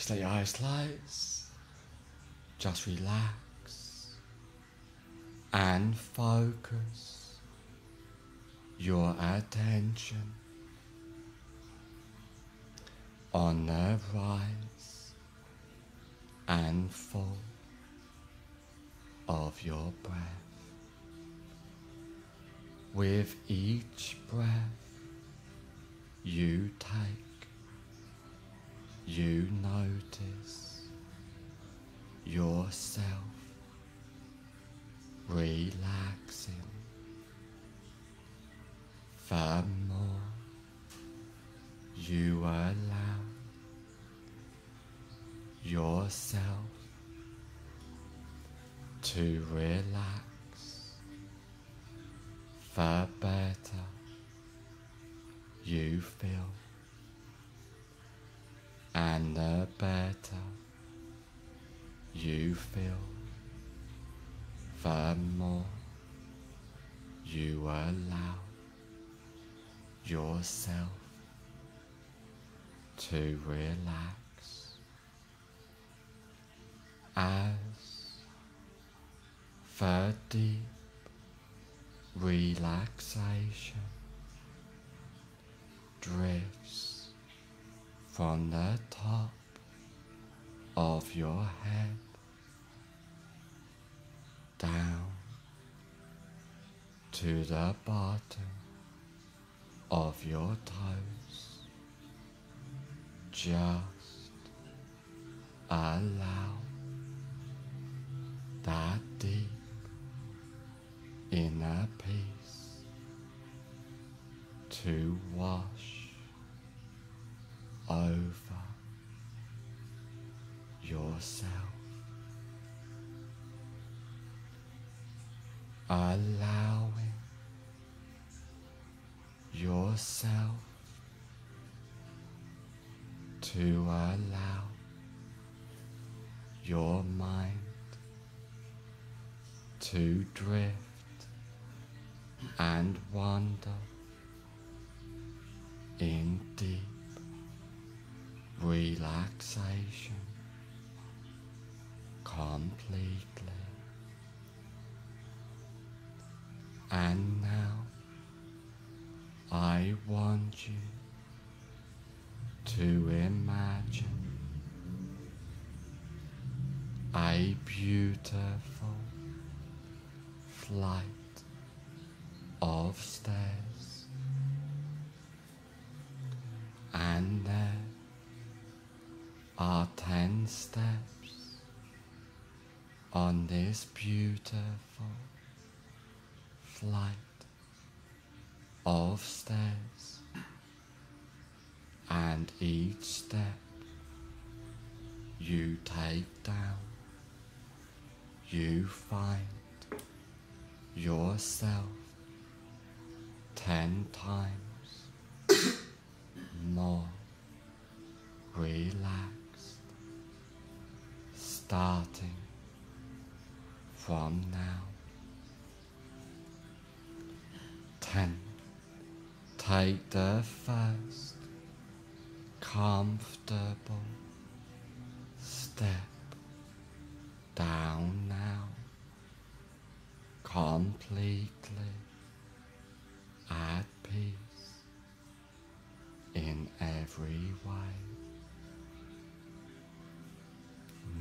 Just let your eyes close. Just relax and focus your attention on the rise and fall of your breath. With each breath you take, you notice yourself relaxing far more. You allow yourself to relax far better. You feel, and the better you feel, the more you allow yourself to relax. As the deep relaxation drifts from the top of your head down to the bottom of your toes, just allow that deep inner peace to wash over yourself. Allowing yourself to allow your mind to drift and wander in deep relaxation completely. And now I want you to imagine a beautiful flight of stairs, and there are 10 steps on this beautiful flight of stairs, and each step you take down, you find yourself 10 times more relaxed, starting from now. 10. Take the first comfortable step down now, completely at peace in every way.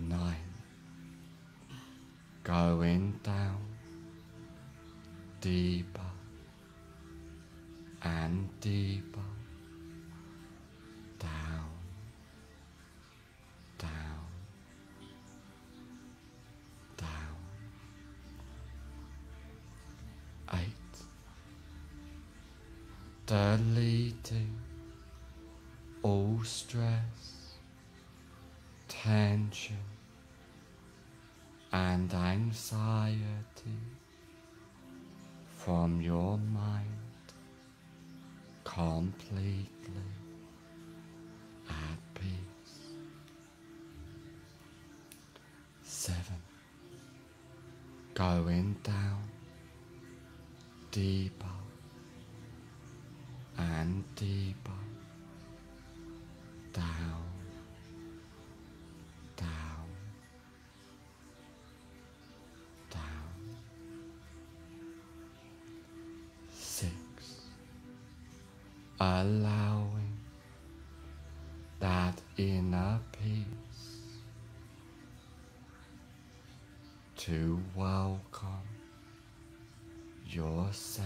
9. Going down deeper and deeper, down, down, down. 8. Deleting all stress, tension and anxiety from your mind, completely at peace. 7. Going down deeper and deeper, down, allowing that inner peace to welcome yourself,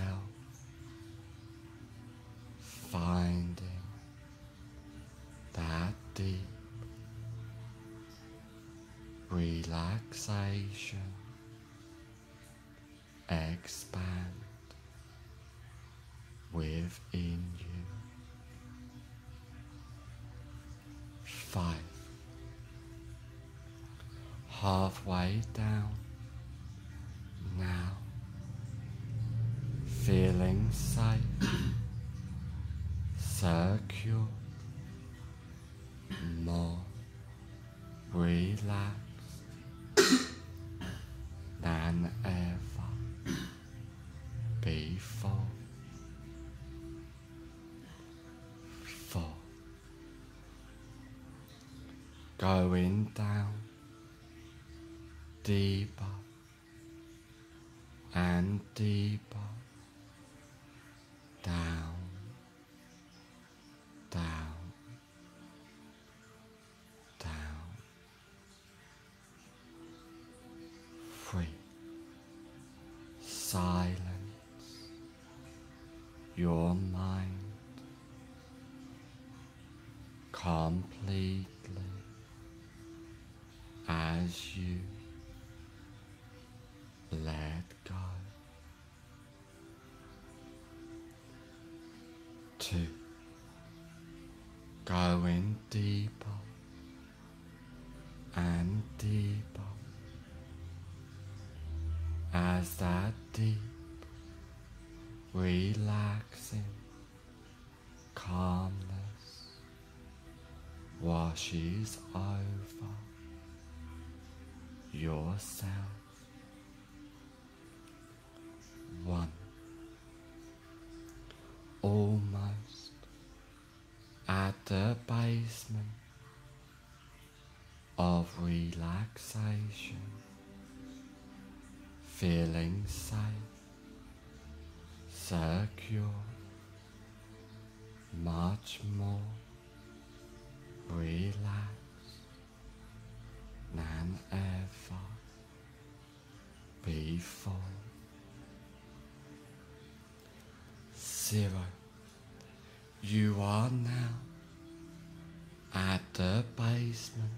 finding that deep relaxation, expand within you. 5. Halfway down now, feeling safe, secure, more relaxed than ever before. 4. Going down deeper and deeper, down, down, down. 3. Silence your mind completely as you let go. 2. Going deeper and deeper as that deep, relaxing calmness washes over yourself. 1. Almost at the basement of relaxation, feeling safe, secure, much more relaxed than ever before. 0. You are now at the basement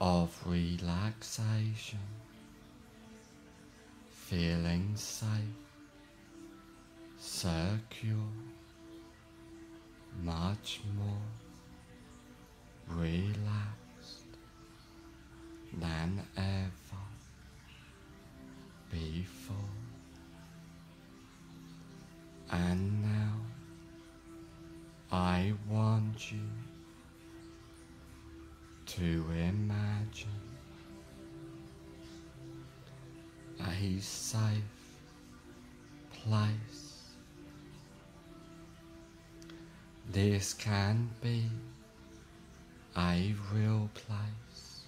of relaxation, feeling safe, secure, much more relaxed than ever before. And now I want you to imagine a safe place. This can be a real place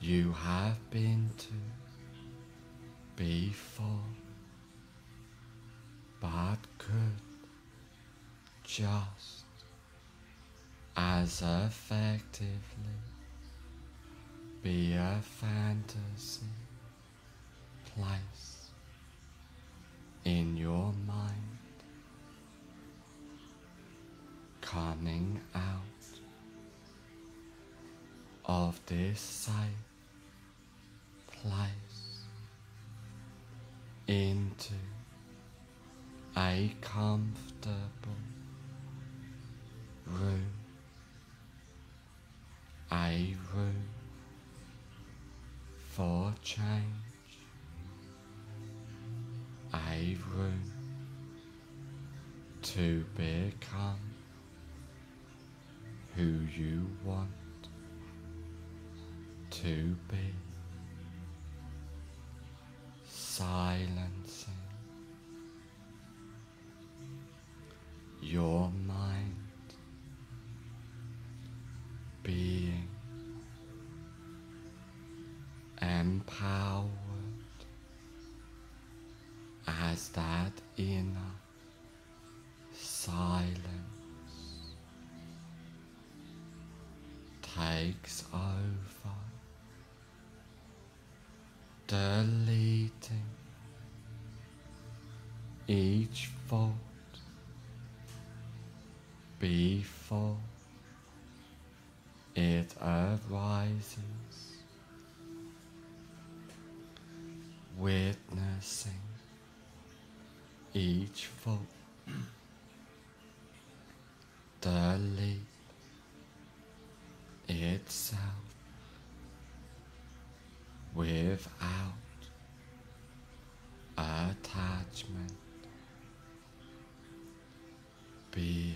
you have been to before, but could just as effectively be a fantasy place in your mind, coming out of this safe place into a comfortable room, a room for change, a room to become who you want to be. Silencing your mind, being empowered as that inner silence takes over, deleting each fault before it arises, witnessing each fault delete itself without attachment, being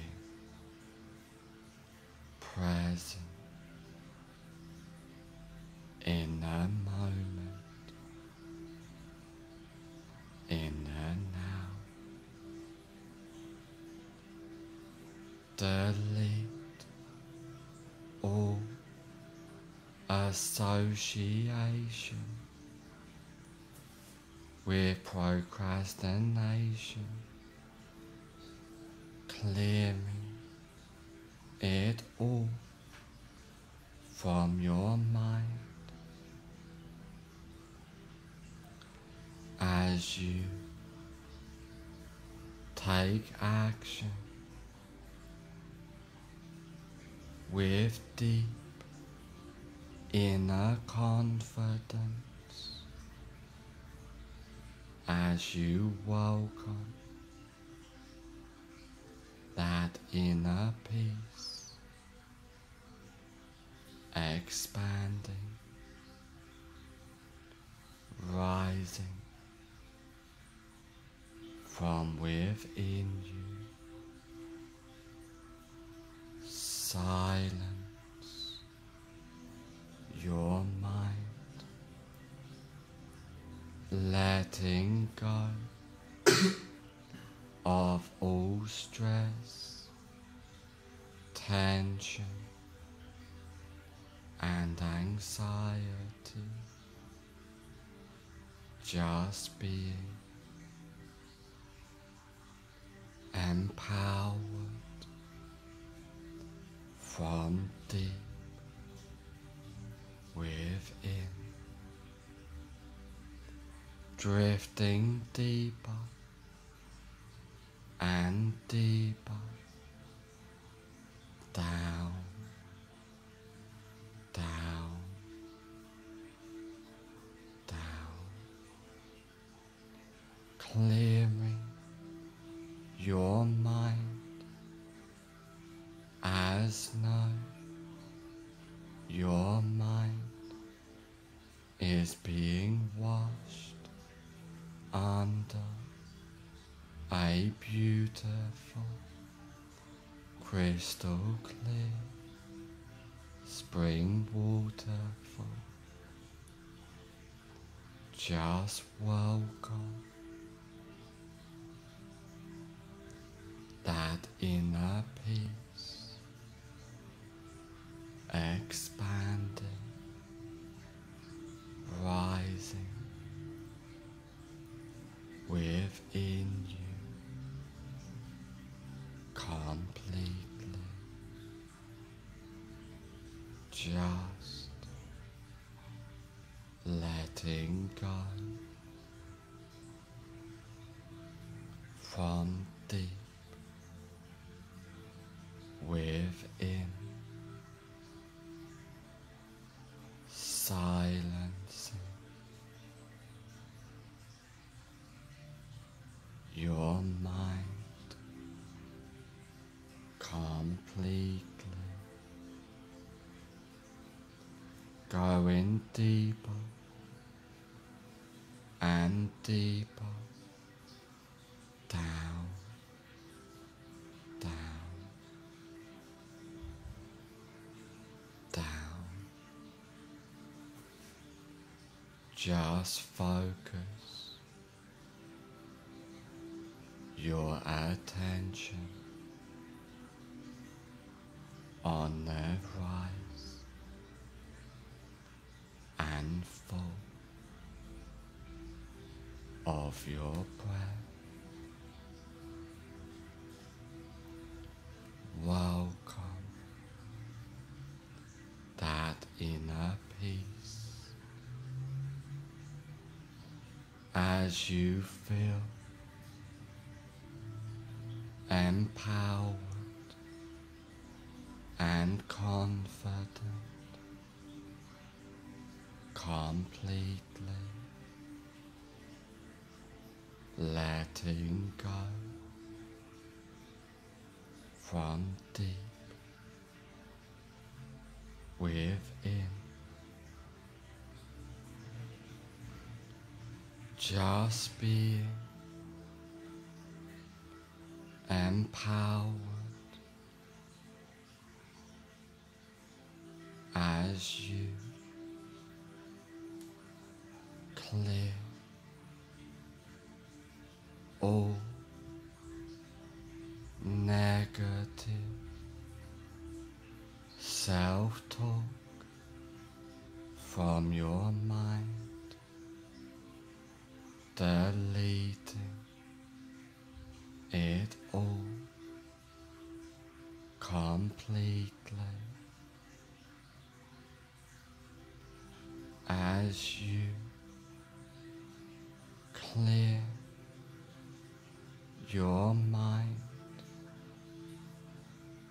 present in the moment, in the now. Delete all association with procrastination, clearing it all from your mind. As you take action with deep inner confidence, as you welcome that inner peace expanding, rising from within you. Silence your mind, letting go of all stress, tension and anxiety, just being empowered from deep within, drifting deeper and deeper down, down, down, clearing your mind as no, your mind is being washed under a beautiful, crystal clear spring waterfall. Just welcome that inner peace expanding, rising within you completely. Just letting go from deep within, silencing your mind completely, going deeper and deeper down, down, down. Just focus your attention on the rise and fall of your breath, welcome that inner peace as you feel empowered and confident, completely letting go from deep within. Just being empowered as you clear all negative self-talk from your mind, deleting it all completely as you clear your mind,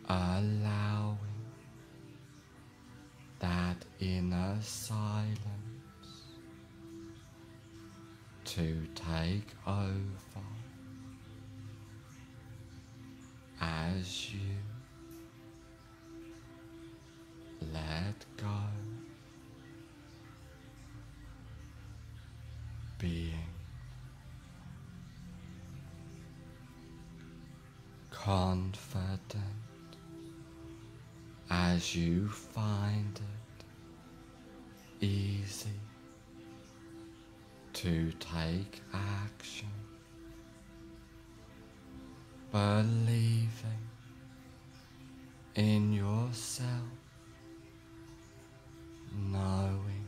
allowing that inner silence to take over as you let go, being confident as you find it easy to take action, believing in yourself, knowing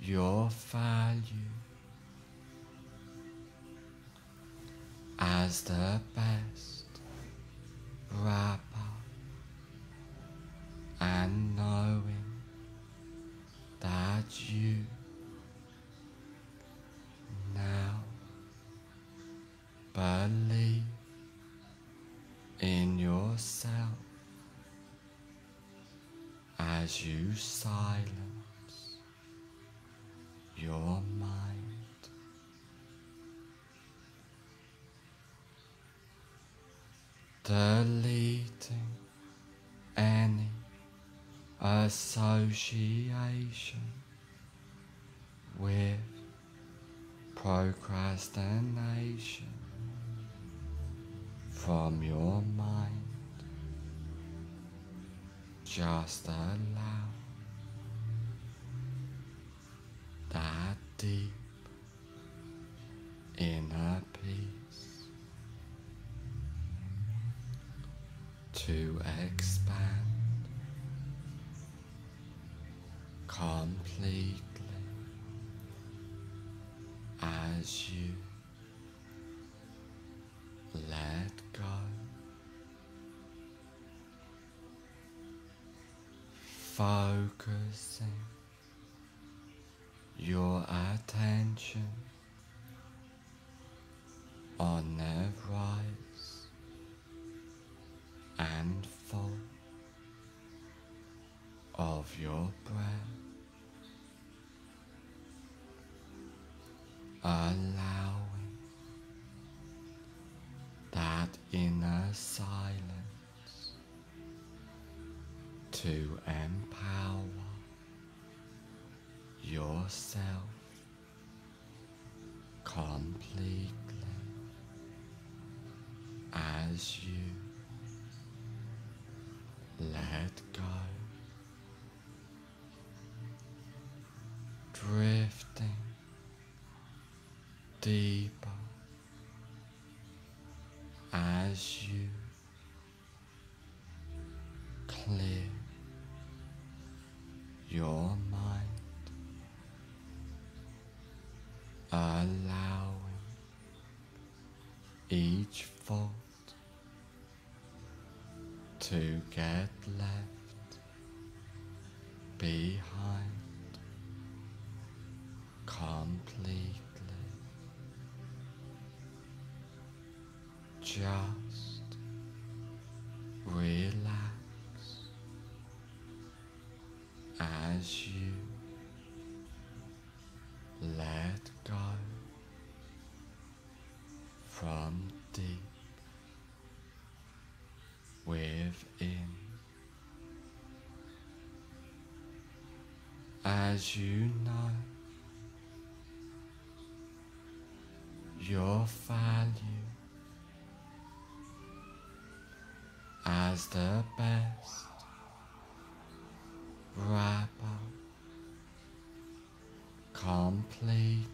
your value as the best rapper, and knowing that you now believe in yourself as you silence your mind. Deleting any association with procrastination from your mind. Just allow that deep inner peace to expand completely as you let go. Focusing your attention on the right and full of your breath, allowing that inner silence to empower yourself completely as you let go, drifting deeper as you clear your mind, allowing each thought to get left behind completely. Just relax as you let go from deep within. As you know, your value as the best rapper completely.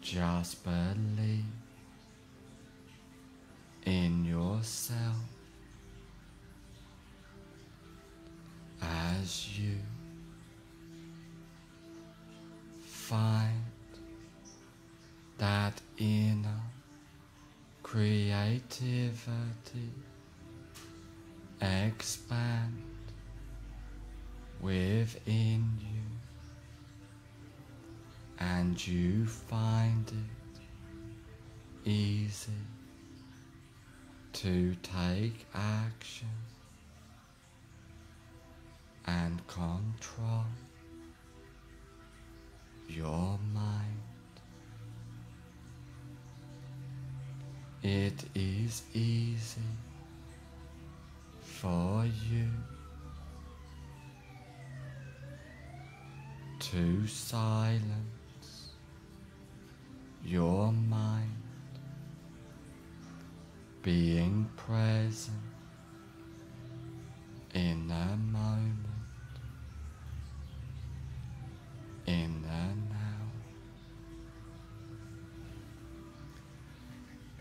Just believe in yourself as you find that inner creativity expand within you, and you find it easy to take action and control your mind. It is easy for you to silence your mind, being present in the moment, in the now,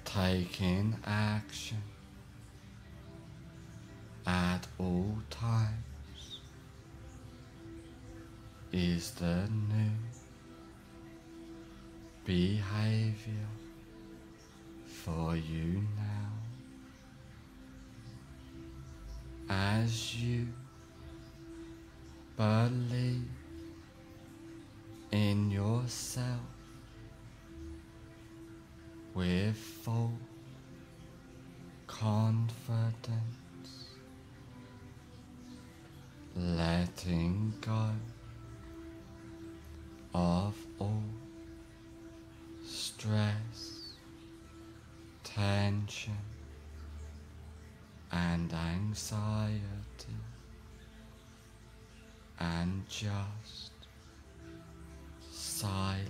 taking action at all times is the new behavior for you now. As you believe in yourself with full confidence, letting go of all stress, tension, and anxiety, and just silence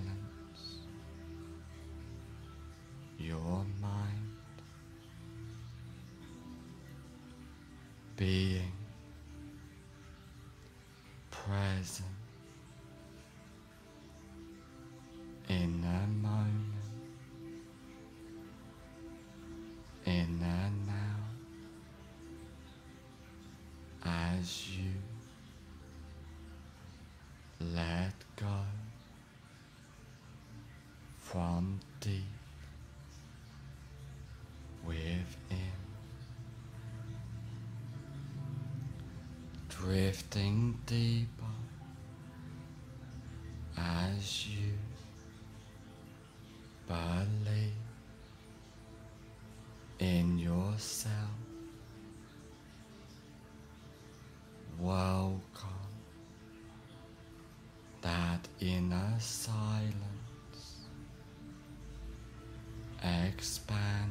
your mind, being present in the moment, in the now. As you let go from deep within, drifting deeper as you believe in yourself. Welcome that inner silence, expanding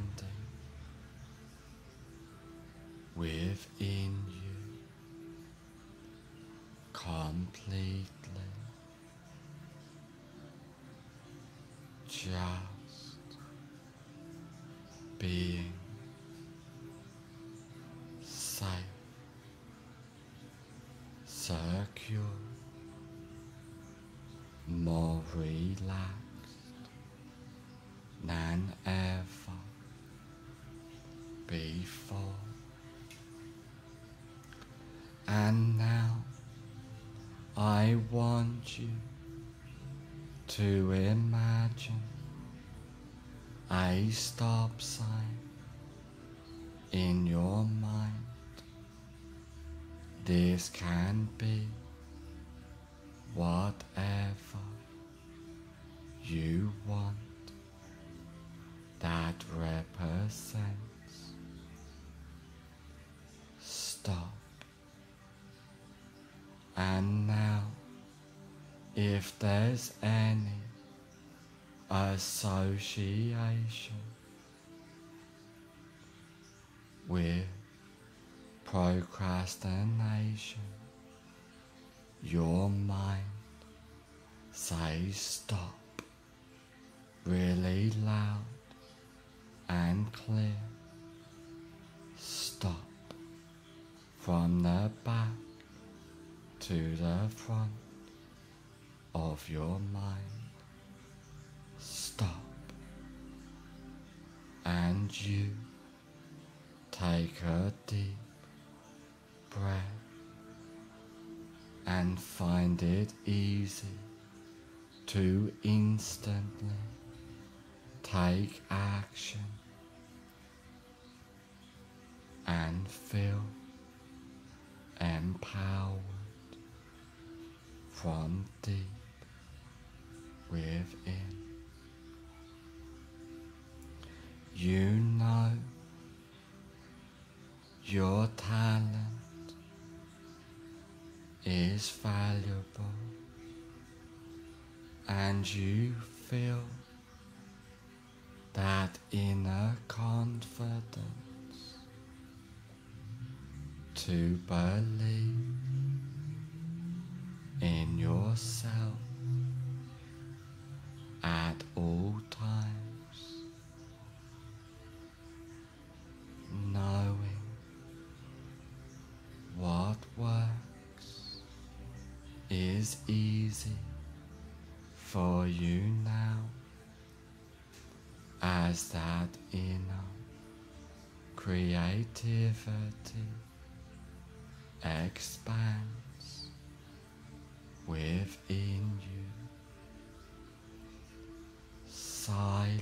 within you completely. Just being safe, secure, more relaxed than ever before. And now I want you to imagine a stop sign in your mind. This can be whatever you want that represents. Stop. And now, if there's any association with procrastination, your mind says stop really loud and clear. Stop from the back to the front of your mind. Stop, and you take a deep breath and find it easy to instantly take action and feel empowered from deep within. You know your talent is valuable, and you feel that inner confidence to believe in yourself at all times, knowing what works is easy for you now, as that inner creativity expands within you. Silence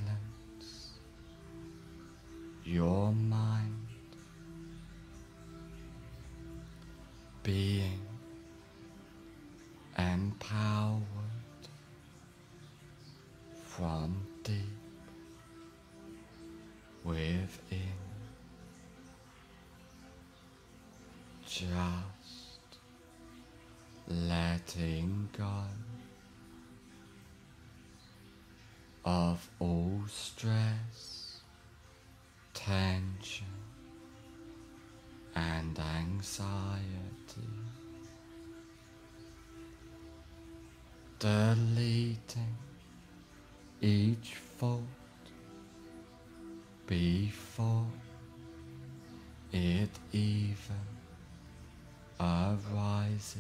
your mind. Being empowered from deep within. Just letting go of all stress, tension, and anxiety. Deleting each thought before it even arises,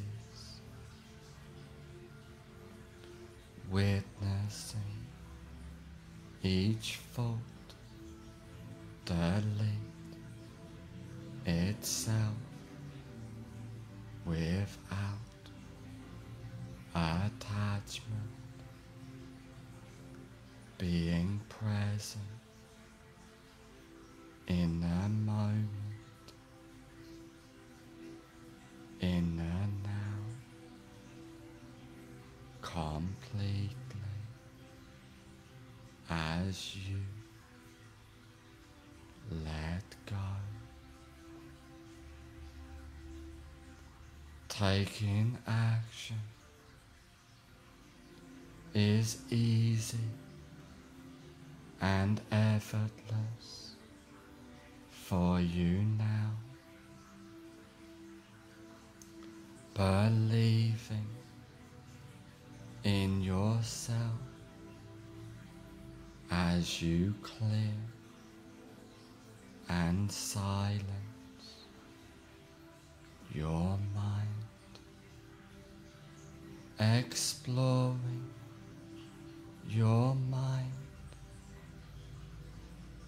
witnessing each thought delete itself without attachment, being present in the moment. In the now, completely as you let go, taking action is easy and effortless for you now. Believing in yourself as you clear and silence your mind. Exploring your mind,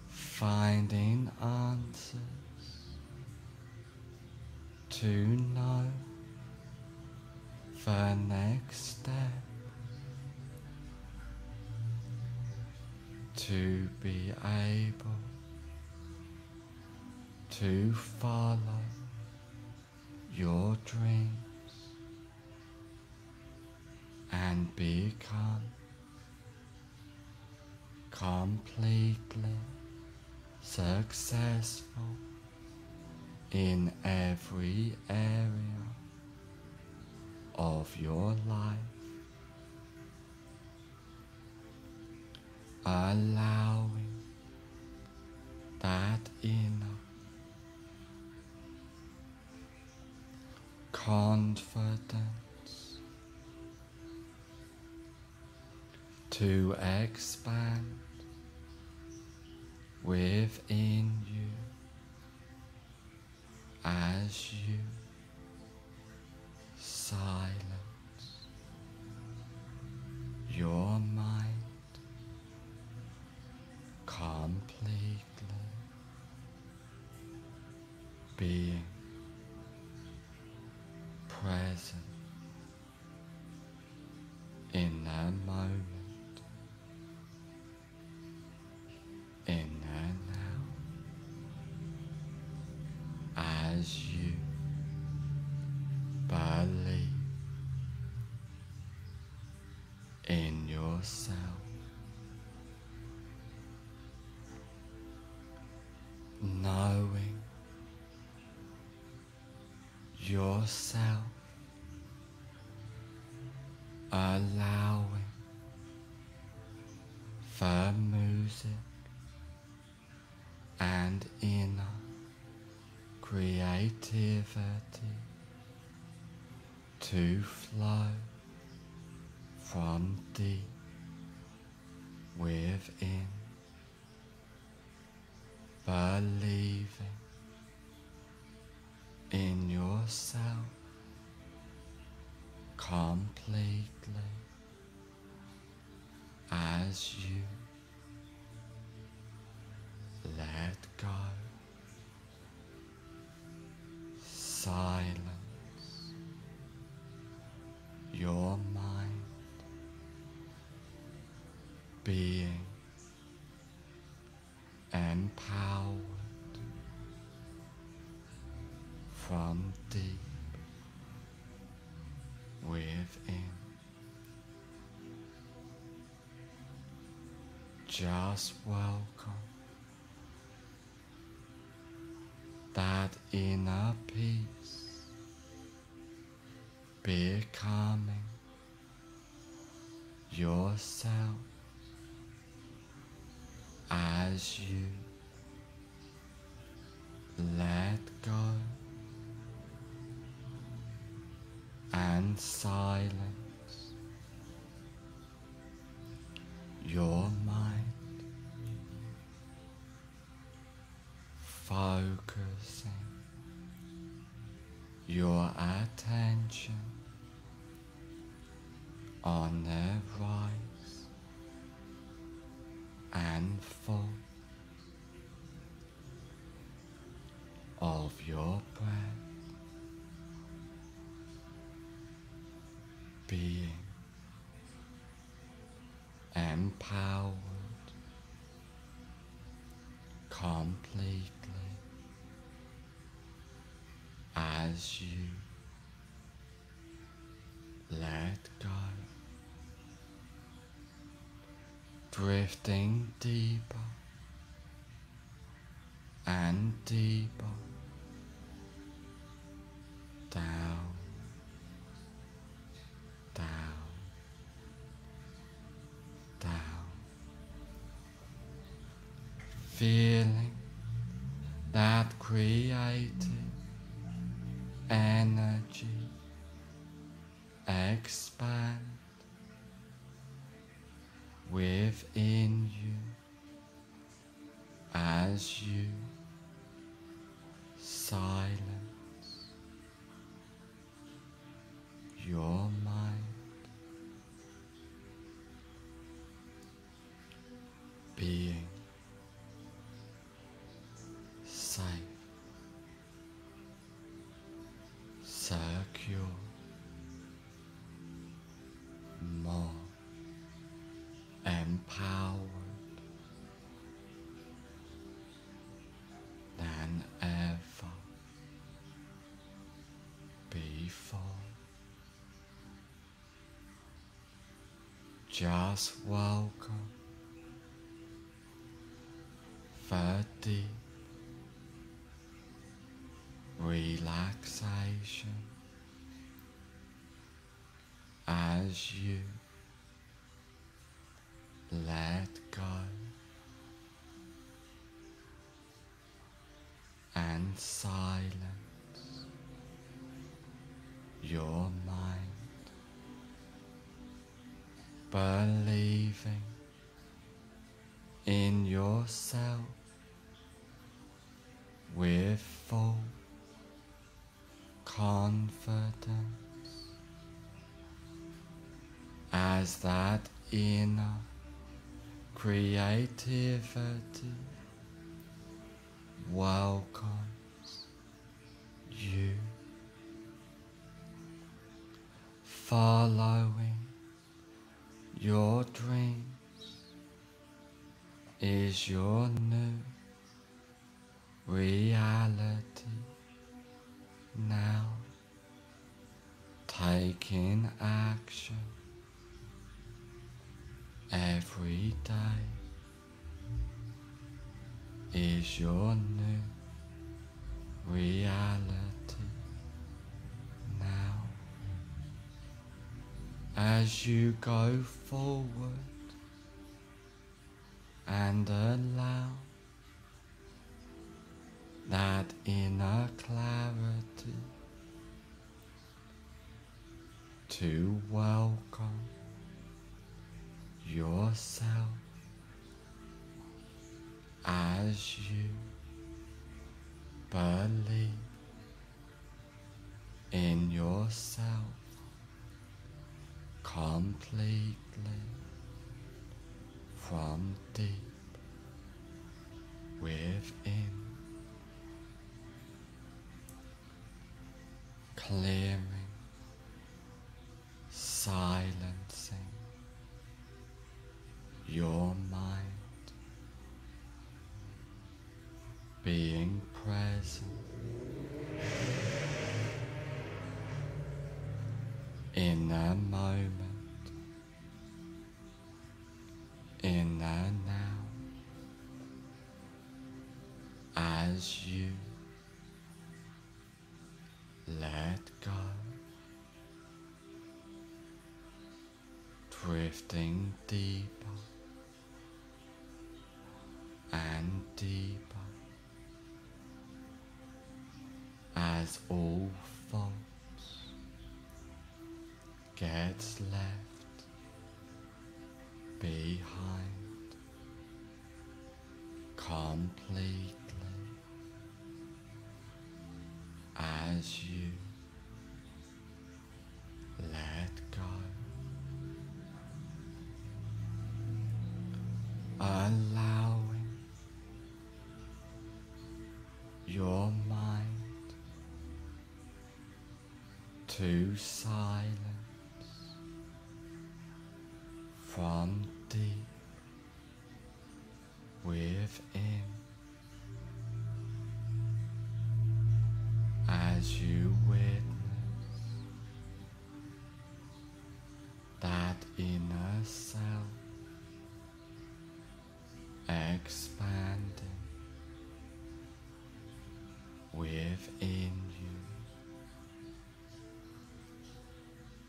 finding answers to know the next step, to be able to follow your dreams and become completely successful in every area of your life, allowing that inner confidence to expand within you as you silence your mind completely, being present in the moment. Knowing yourself, allowing for music and inner creativity to flow from deep within, believing in yourself completely as you let go, silence your mind, being empowered from deep within. Just welcome that inner peace, becoming yourself as you let go and silence your mind, focusing your attention on the rise and fall of your breath, being empowered completely as you let go, drifting deeper and deeper down, down, down, feeling that creative energy expand within you as you silence your mind, being safe, secure, more empowered than ever. faithful. Just welcome, very deep relaxation as you let go and silence your mind, believing in yourself with full confidence as that inner creativity welcomes you, following your dreams is your new reality now, taking action every day is your new reality now. As you go forward and allow that inner clarity to welcome yourself as you believe in yourself completely from deep within, clearing, silencing your mind, being present in the moment, in the now, as you let go, drifting deeper and deeper as all thoughts gets left behind completely as you let go, allowing your mind to silence from deep within as you witness that inner self expanding within you.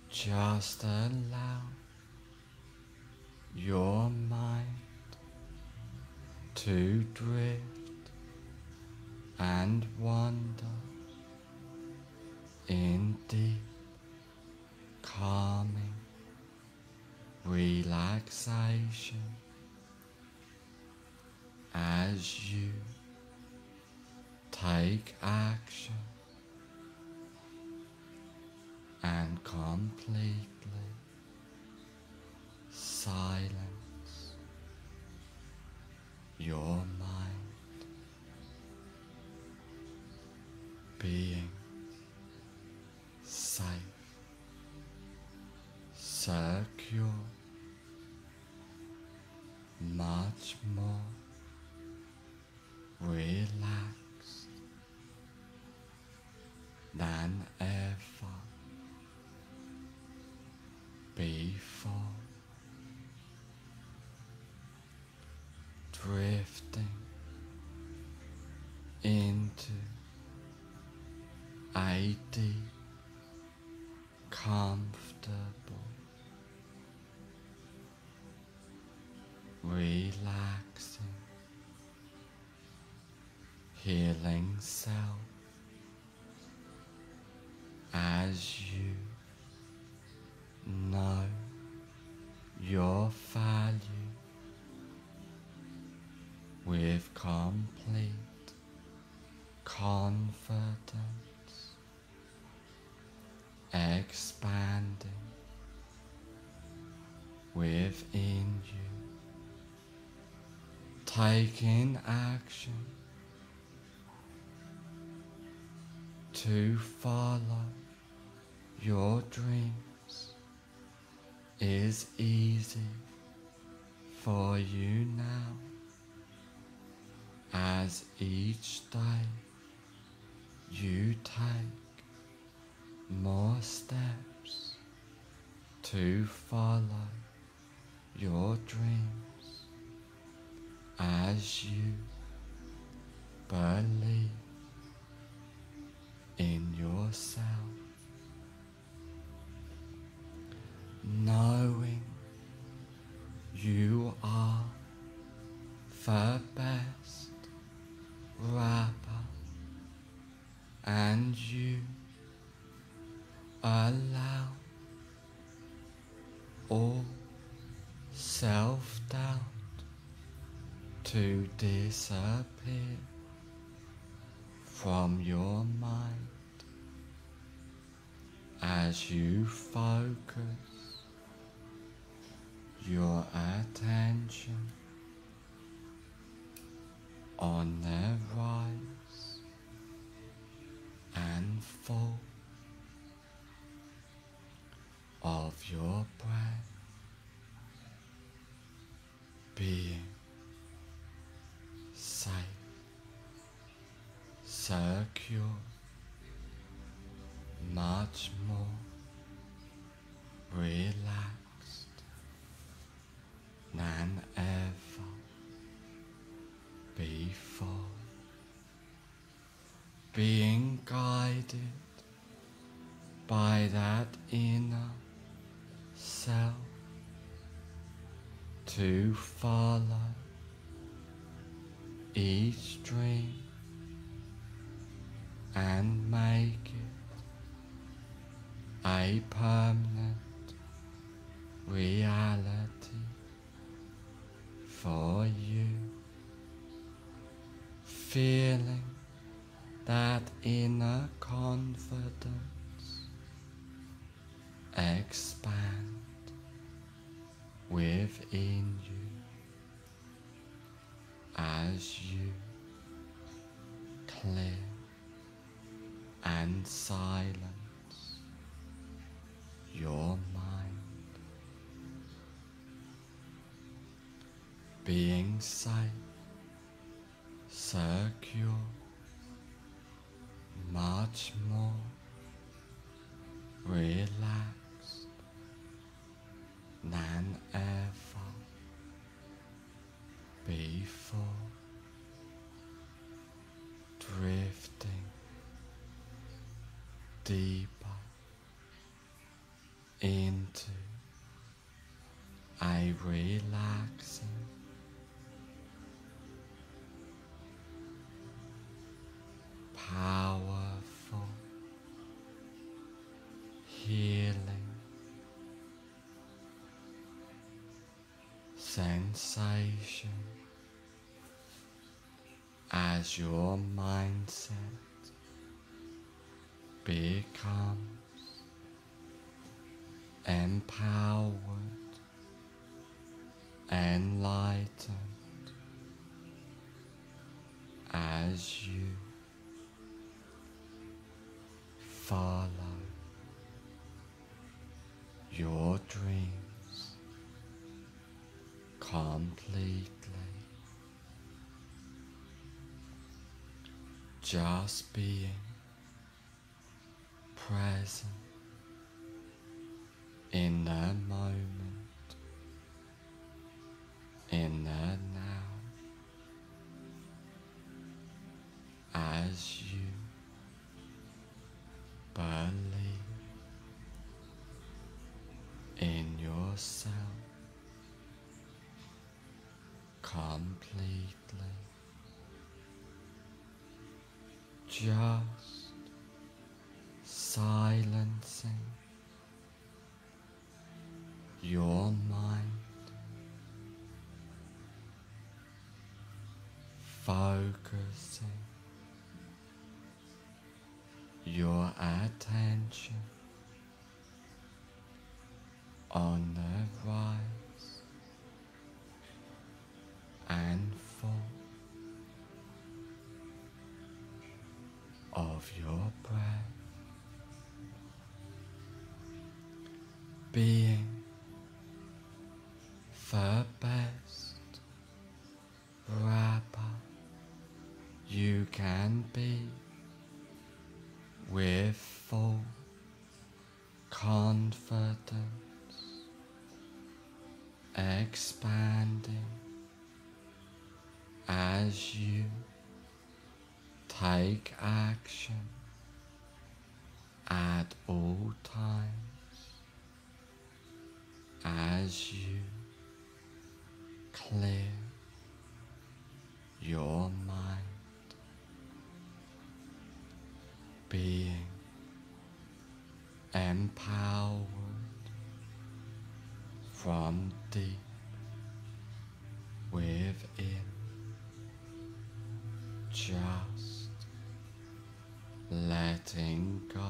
Just allow your mind to drift and wander in deep calming relaxation as you take action and complete silence your mind, being safe, secure, much more relaxed than ever. Be full, drifting into a deep, comfortable, relaxing, healing self as you know your value with complete confidence, expanding within you, taking action to follow your dream. Is easy for you now, as each day you take more steps to follow your dreams, as you believe in yourself. Knowing you are the best rapper, and you allow all self-doubt to disappear from your mind as you focus your attention on their rise and fall of your breath, being safe, secure, much more relaxed than ever before, being guided by that inner self to follow each dream and make it a permanent reality for you, feeling that inner confidence expand within you as you clear and silence your mind. Being safe, secure, much more relaxed than ever before, drifting deeper into a relaxing powerful, healing sensation as your mindset becomes empowered, enlightened, as you follow your dreams completely, just being present in that moment, in that now, as you believe in yourself completely, just silencing your mind, focusing your attention on the rise and fall of your breath, being the best rapper you can be, with full confidence, expanding as you take action at all times, as you clear your mind, being empowered from deep within, just letting go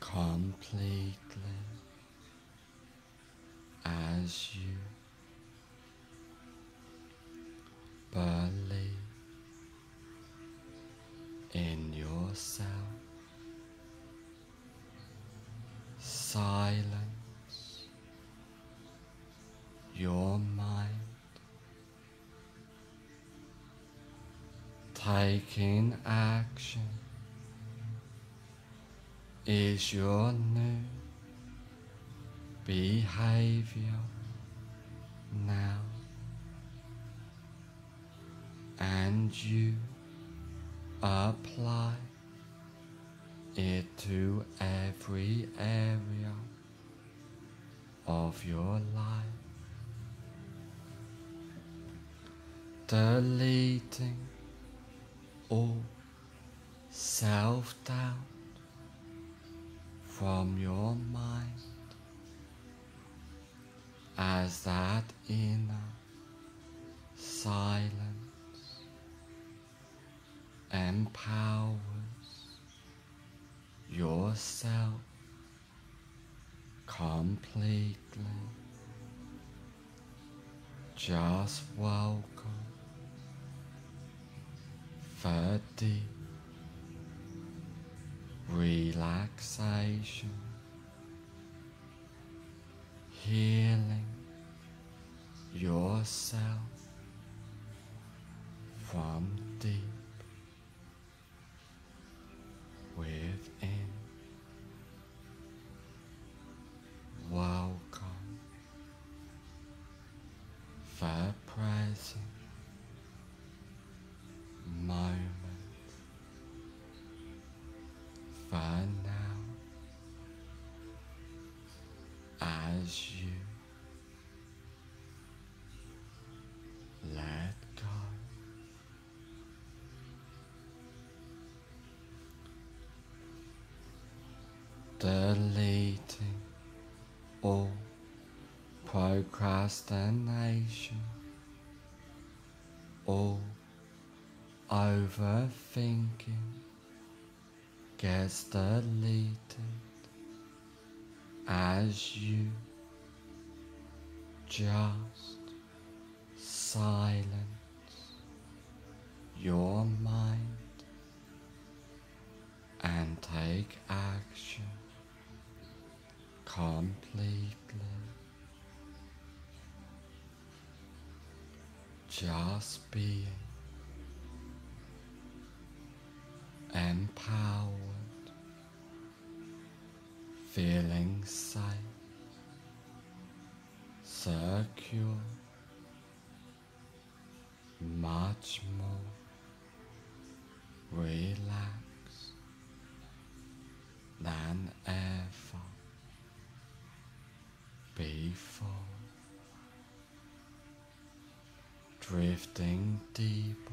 completely as you believe in yourself. Silence your mind, taking action is your new behavior now, and you apply it to every area of your life, deleting all self-doubt from your mind, as that inner silence empowers yourself completely. Just welcome the deep relaxation, healing yourself from deep within. Welcome the present moment, the now, as you let go. Deleting all procrastination, all overthinking gets deleted as you just silence your mind and take action completely. Just being empowered feeling safe, secure, much more relaxed than ever before, drifting deeper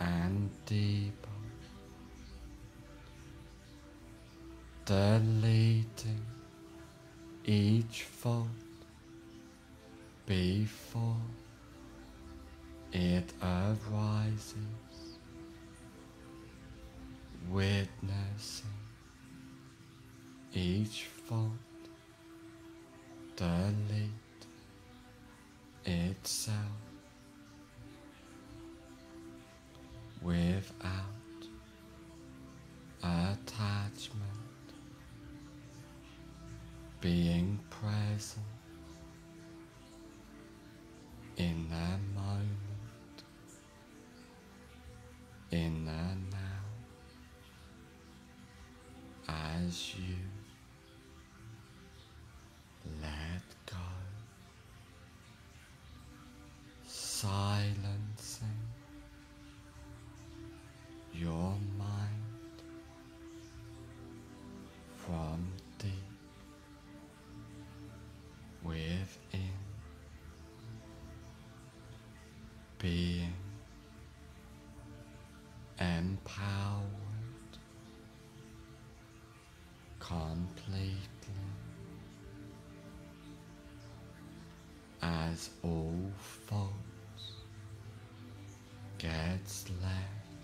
and deeper, deleting each thought before it arises, witnessing each thought delete itself without attachment, being present in that moment, in that now, as you let go, silencing your mind from deep within, being empowered completely as all thoughts gets left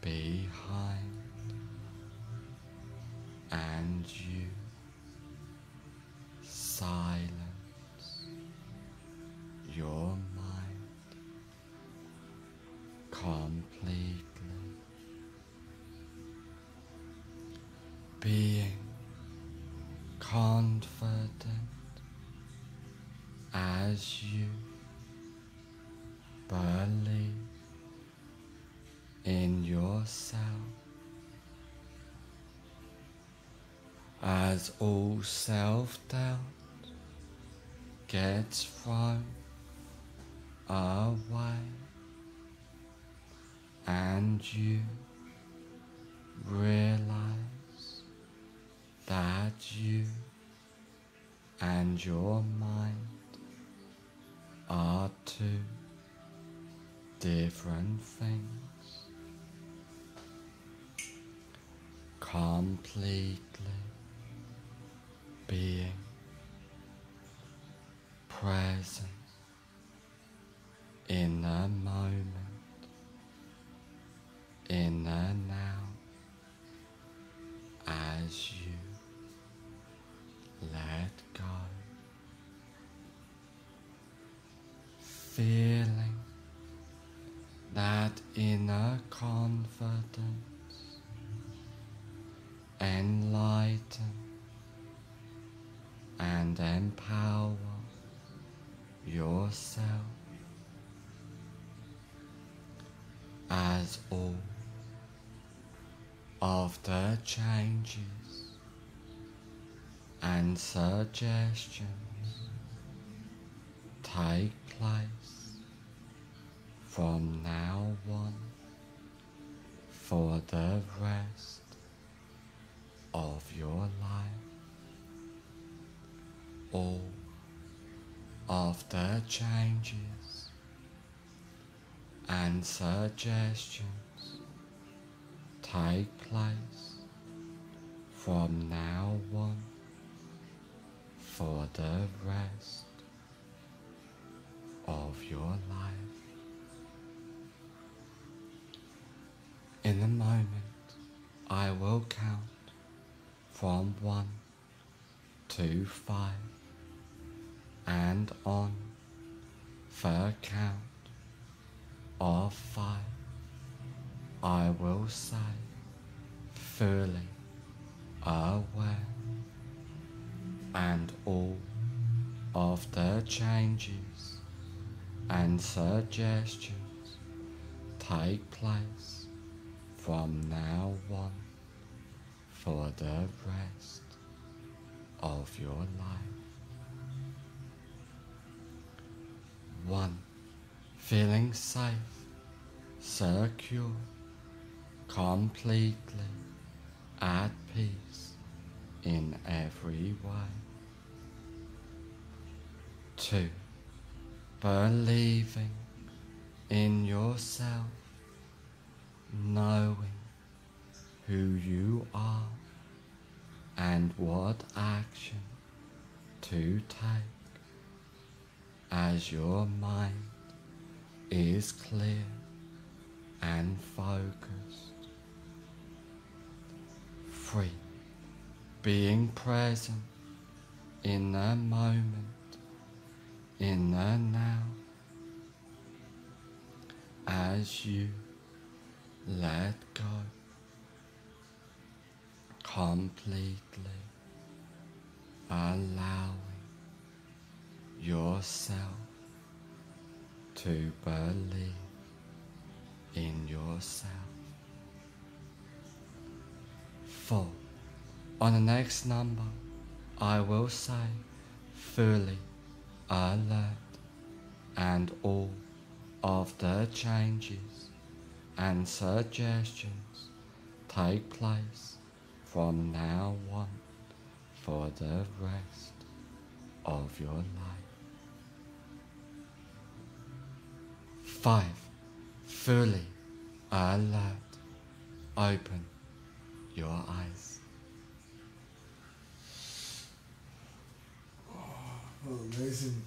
behind and you silence your mind completely, being confident as you believe in yourself, as all self-doubt gets thrown away and you realize that you and your mind are two different things, completely being present in the moment, in the now, as you let go, feeling that inner confidence, enlightened and empower yourself as all of the changes and suggestions take place from now on for the rest of your life. All of the changes and suggestions take place from now on for the rest of your life. In a moment, I will count from 1 to 5. And on the count of 5, I will say, fully aware, and all of the changes and suggestions take place from now on for the rest of your life. 1. Feeling safe, secure, completely at peace in every way. 2. Believing in yourself, knowing who you are and what action to take as your mind is clear and focused. 3. Being present in the moment, in the now, as you let go completely, allowing yourself to believe in yourself. 4. On the next number, I will say fully alert and all of the changes and suggestions take place from now on for the rest of your life. 5. Fully alert. Open your eyes. Oh, amazing.